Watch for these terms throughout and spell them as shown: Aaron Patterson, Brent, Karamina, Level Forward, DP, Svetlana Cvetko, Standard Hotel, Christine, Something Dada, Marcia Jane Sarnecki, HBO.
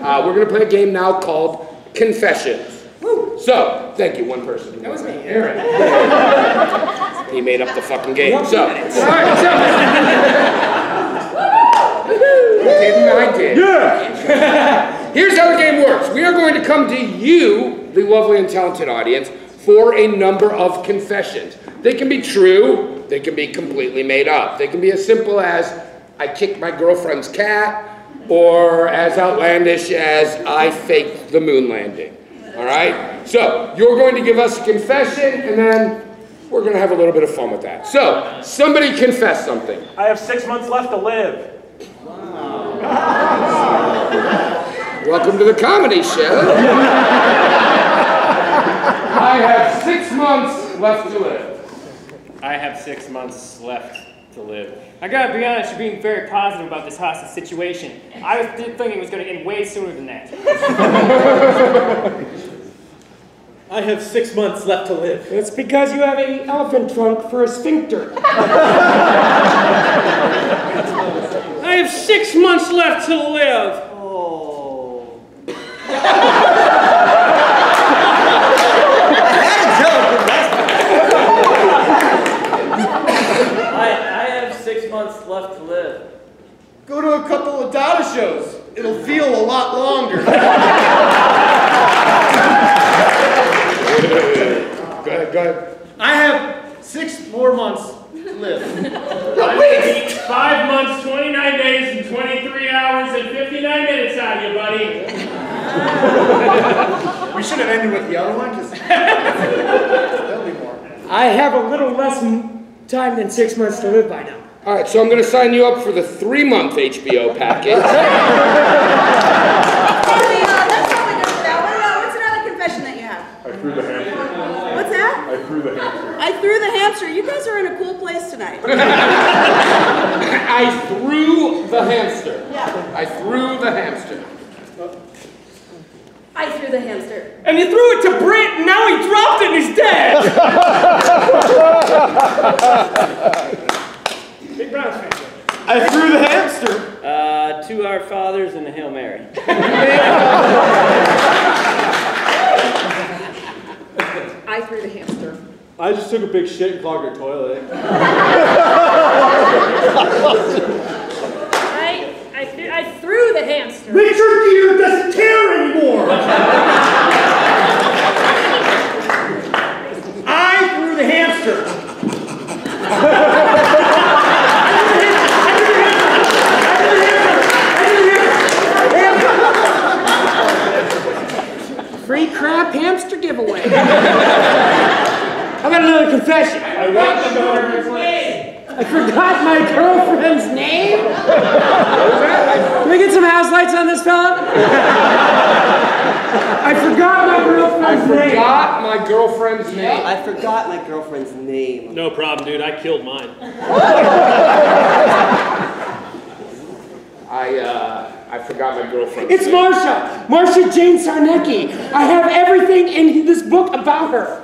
We're going to play a game now called Confessions. Woo. So, thank you, one person. That was me, Aaron. He made up the fucking game. So, all right, so. I did. Yeah. Here's how the game works. We are going to come to you, the lovely and talented audience, for a number of confessions. They can be true. They can be completely made up. They can be as simple as, I kicked my girlfriend's cat, or as outlandish as, I faked the moon landing. All right? So, you're going to give us a confession, and then we're going to have a little bit of fun with that. So, somebody confess something. I have 6 months left to live. Wow. Welcome to the comedy show. I have 6 months left to live. I have 6 months left to live. I gotta be honest, you're being very positive about this hostage situation. I was thinking it was gonna end way sooner than that. I have 6 months left to live. It's because you have an elephant trunk for a sphincter. I have 6 months left to live. Oh. Left to live. Go to a couple of Dada shows. It'll feel a lot longer. Go ahead. I have 6 more months to live. Wait! 5 months, 29 days, and 23 hours, and 59 minutes on you, buddy. We should have ended with the other one, because there'll be more. I have a little less time than 6 months to live by now. All right, so I'm going to sign you up for the 3-month HBO package. Oh, yeah, that's probably good for that. What's another confession that you have? I threw the hamster. What's that? I threw the hamster. I threw the hamster. You guys are in a cool place tonight. I threw the hamster. Yeah. I threw the hamster. I threw the hamster. And you threw it to Brent, and now he dropped it and he's dead. I threw the hamster. To Our Fathers and a Hail Mary. I threw the hamster. I just took a big shit and clogged her toilet. I threw the hamster. Make sure Peter doesn't care anymore. I threw the hamster. Crap hamster giveaway. I've got another confession. I forgot my girlfriend's name. Can we get some house lights on this fella? I forgot my girlfriend's name. I forgot my girlfriend's name. No problem, dude. I killed mine. I forgot my girlfriend. It's Marcia! Marcia Jane Sarnecki! I have everything in this book about her!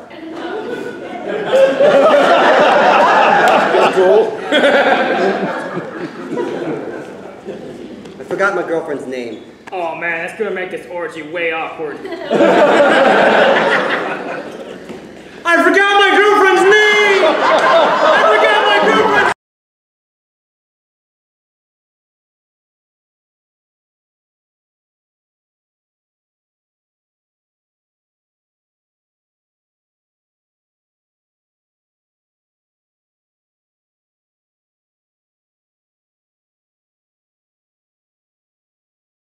I forgot my girlfriend's name. Oh man, that's gonna make this orgy way awkward.